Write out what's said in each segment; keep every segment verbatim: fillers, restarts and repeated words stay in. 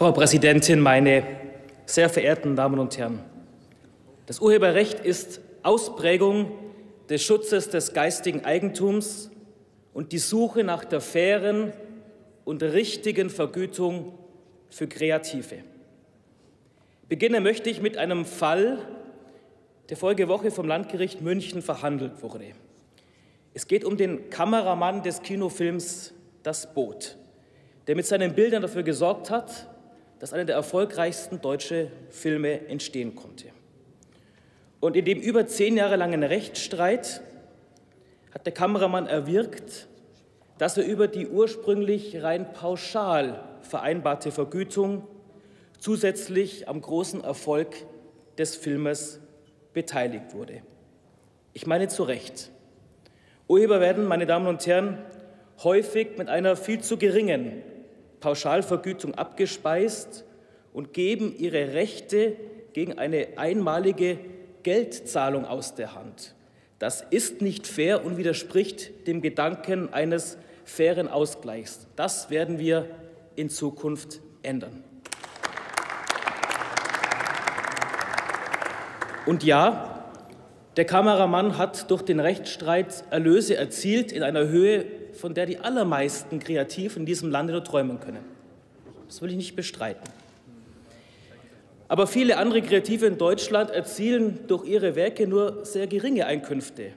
Frau Präsidentin, meine sehr verehrten Damen und Herren! Das Urheberrecht ist Ausprägung des Schutzes des geistigen Eigentums und die Suche nach der fairen und richtigen Vergütung für Kreative. Beginnen möchte ich mit einem Fall, der vorige Woche vom Landgericht München verhandelt wurde. Es geht um den Kameramann des Kinofilms Das Boot, der mit seinen Bildern dafür gesorgt hat, dass einer der erfolgreichsten deutschen Filme entstehen konnte. Und in dem über zehn Jahre langen Rechtsstreit hat der Kameramann erwirkt, dass er über die ursprünglich rein pauschal vereinbarte Vergütung zusätzlich am großen Erfolg des Filmes beteiligt wurde. Ich meine zu Recht. Urheber werden, meine Damen und Herren, häufig mit einer viel zu geringen Pauschalvergütung abgespeist und geben ihre Rechte gegen eine einmalige Geldzahlung aus der Hand. Das ist nicht fair und widerspricht dem Gedanken eines fairen Ausgleichs. Das werden wir in Zukunft ändern. Und ja, der Kameramann hat durch den Rechtsstreit Erlöse erzielt in einer Höhe, von der die allermeisten Kreativen in diesem Lande nur träumen können. Das will ich nicht bestreiten. Aber viele andere Kreative in Deutschland erzielen durch ihre Werke nur sehr geringe Einkünfte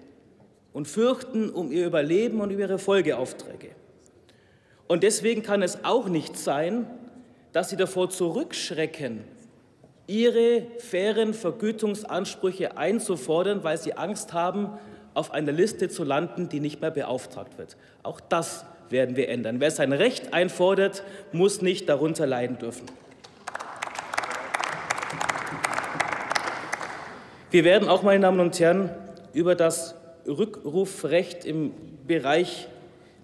und fürchten um ihr Überleben und über ihre Folgeaufträge. Und deswegen kann es auch nicht sein, dass sie davor zurückschrecken, ihre fairen Vergütungsansprüche einzufordern, weil sie Angst haben, auf einer Liste zu landen, die nicht mehr beauftragt wird. Auch das werden wir ändern. Wer sein Recht einfordert, muss nicht darunter leiden dürfen. Wir werden auch, meine Damen und Herren, über das Rückrufrecht im Bereich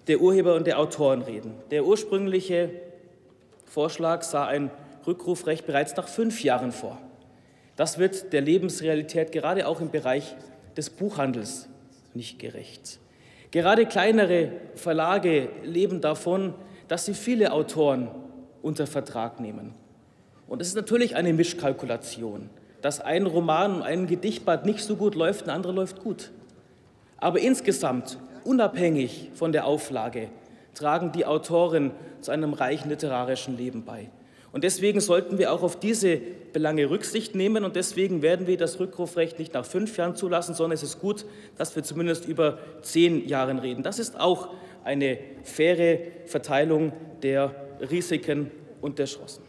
der Urheber und der Autoren reden. Der ursprüngliche Vorschlag sah ein Rückrufrecht bereits nach fünf Jahren vor. Das wird der Lebensrealität gerade auch im Bereich des Buchhandels nicht gerecht. Gerade kleinere Verlage leben davon, dass sie viele Autoren unter Vertrag nehmen. Und es ist natürlich eine Mischkalkulation, dass ein Roman und ein Gedichtband nicht so gut läuft, ein anderer läuft gut. Aber insgesamt, unabhängig von der Auflage, tragen die Autoren zu einem reichen literarischen Leben bei. Und deswegen sollten wir auch auf diese Belange Rücksicht nehmen. Und deswegen werden wir das Rückrufrecht nicht nach fünf Jahren zulassen, sondern es ist gut, dass wir zumindest über zehn Jahren reden. Das ist auch eine faire Verteilung der Risiken und der Chancen.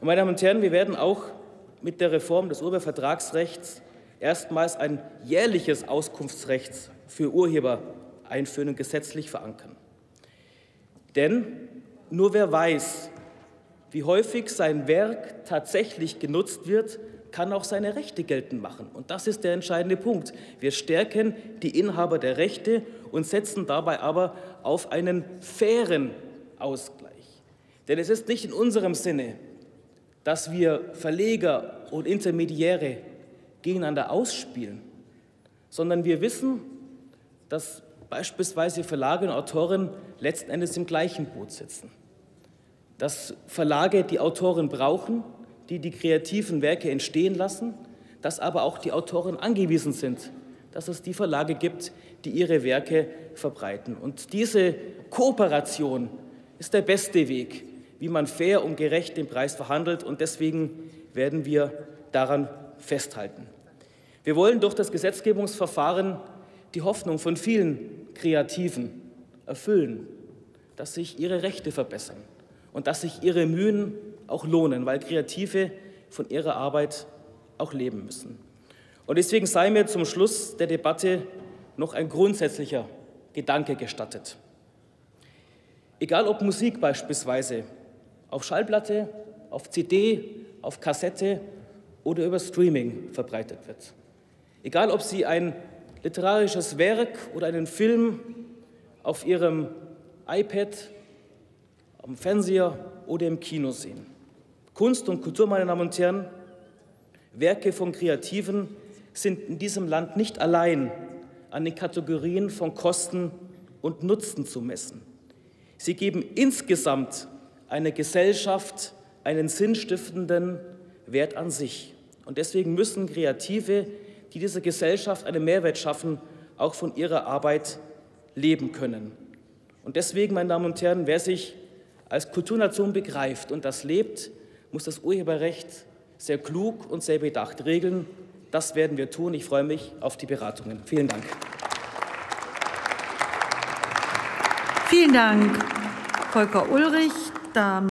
Und meine Damen und Herren, wir werden auch mit der Reform des Urhebervertragsrechts erstmals ein jährliches Auskunftsrecht für Urheber einführen und gesetzlich verankern. Denn nur wer weiß, wie häufig sein Werk tatsächlich genutzt wird, kann auch seine Rechte geltend machen. Und das ist der entscheidende Punkt. Wir stärken die Inhaber der Rechte und setzen dabei aber auf einen fairen Ausgleich. Denn es ist nicht in unserem Sinne, dass wir Verleger und Intermediäre gegeneinander ausspielen, sondern wir wissen, dass beispielsweise Verlage und Autoren letzten Endes im gleichen Boot sitzen. Dass Verlage die Autoren brauchen, die die kreativen Werke entstehen lassen, dass aber auch die Autoren angewiesen sind, dass es die Verlage gibt, die ihre Werke verbreiten. Und diese Kooperation ist der beste Weg, wie man fair und gerecht den Preis verhandelt. Und deswegen werden wir daran festhalten. Wir wollen durch das Gesetzgebungsverfahren die Hoffnung von vielen Kreativen erfüllen, dass sich ihre Rechte verbessern. Und dass sich ihre Mühen auch lohnen, weil Kreative von ihrer Arbeit auch leben müssen. Und deswegen sei mir zum Schluss der Debatte noch ein grundsätzlicher Gedanke gestattet. Egal ob Musik beispielsweise, auf Schallplatte, auf C D, auf Kassette oder über Streaming verbreitet wird. Egal ob Sie ein literarisches Werk oder einen Film auf Ihrem iPad am Fernseher oder im Kino sehen. Kunst und Kultur, meine Damen und Herren, Werke von Kreativen sind in diesem Land nicht allein an den Kategorien von Kosten und Nutzen zu messen. Sie geben insgesamt einer Gesellschaft einen sinnstiftenden Wert an sich. Und deswegen müssen Kreative, die dieser Gesellschaft einen Mehrwert schaffen, auch von ihrer Arbeit leben können. Und deswegen, meine Damen und Herren, wer sich als Kulturnation begreift und das lebt, muss das Urheberrecht sehr klug und sehr bedacht regeln. Das werden wir tun. Ich freue mich auf die Beratungen. Vielen Dank. Vielen Dank, Volker Ullrich.